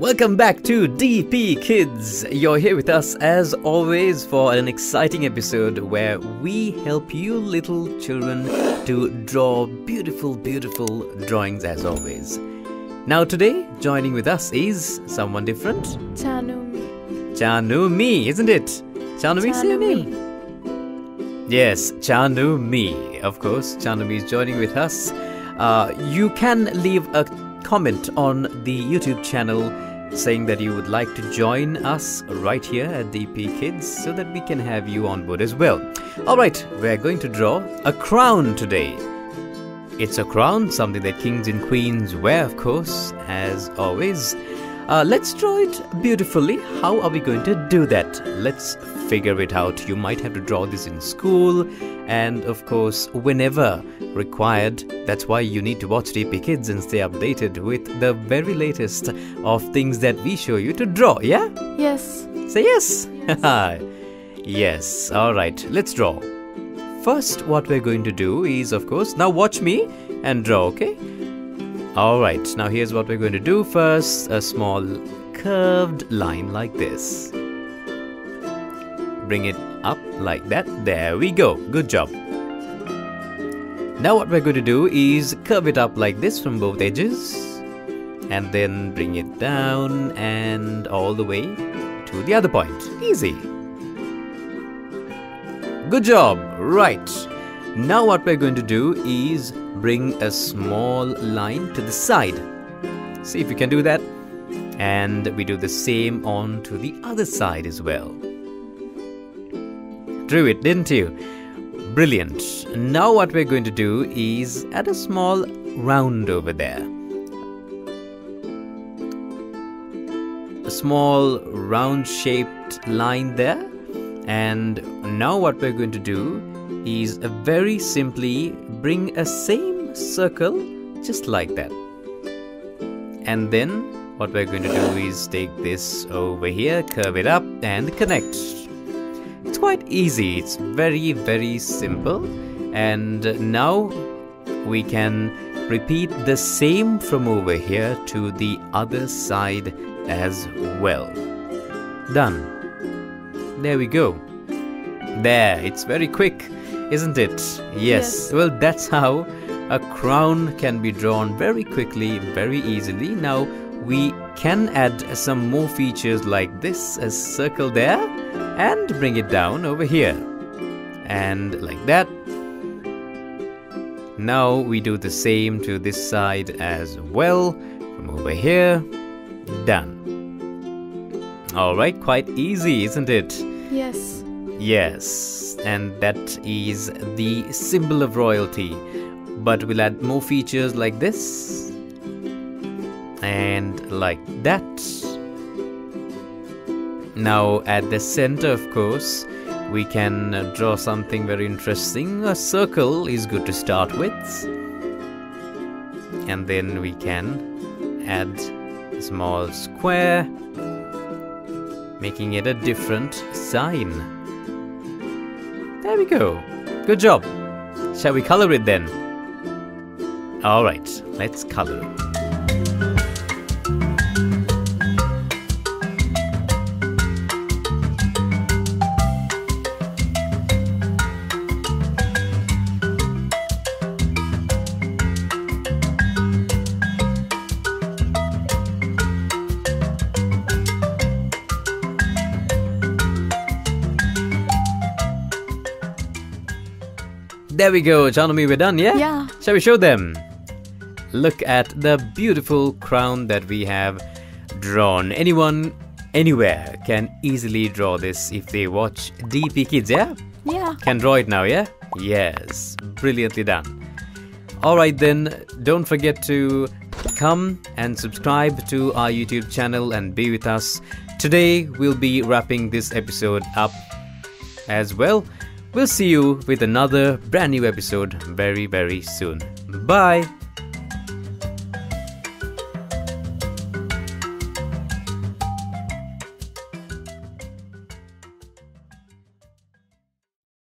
Welcome back to DP Kids! You're here with us as always for an exciting episode where we help you little children to draw beautiful, beautiful drawings as always. Now today, joining with us is someone different. Chanumi. Chanumi, isn't it? Chanumi is your name. Yes, Chanumi. Of course, Chanumi is joining with us. You can leave a comment on the YouTube channel saying that you would like to join us right here at DP Kids so that we can have you on board as well. Alright, we're going to draw a crown today. It's a crown, something that kings and queens wear, of course, as always. Let's draw it beautifully. How are we going to do that? Let's figure it out. You might have to draw this in school and of course whenever required. That's why you need to watch DP Kids and stay updated with the very latest of things that we show you to draw, yeah? Yes. Say yes. Yes. Yes. Alright, let's draw. First, what we're going to do is, of course, now watch me and draw, okay? Alright, now here's what we're going to do. First, a small curved line like this. Bring it up like that. There we go. Good job. Now what we're going to do is curve it up like this from both edges. And then bring it down and all the way to the other point. Easy. Good job. Right. Now what we're going to do is bring a small line to the side. See if you can do that. And we do the same on to the other side as well. Drew it, didn't you? Brilliant. Now what we're going to do is add a small round over there. A small round-shaped line there. And now what we're going to do is very simply bring a same circle just like that. And then what we're going to do is take this over here, curve it up and connect. It's quite easy. It's very, very simple. And now we can repeat the same from over here to the other side as well. Done. There we go. There, it's very quick, isn't it? Yes. Well, that's how a crown can be drawn very quickly, very easily. Now, we can add some more features like this, a circle there, and bring it down over here. And like that. Now, we do the same to this side as well. From over here. Done. Alright, quite easy, isn't it? Yes. Yes, and that is the symbol of royalty. But we'll add more features like this. And like that. Now at the center, of course, we can draw something very interesting. A circle is good to start with. And then we can add a small square, making it a different sign. There we go. Good job. Shall we color it then? Alright, let's color it. There we go, Chanumi, we're done, yeah? Yeah. Shall we show them? Look at the beautiful crown that we have drawn. Anyone, anywhere can easily draw this if they watch DP Kids, yeah? Yeah. Can draw it now, yeah? Yes. Brilliantly done. Alright then, don't forget to come and subscribe to our YouTube channel and be with us. Today, we'll be wrapping this episode up as well. We'll see you with another brand new episode very, very soon. Bye!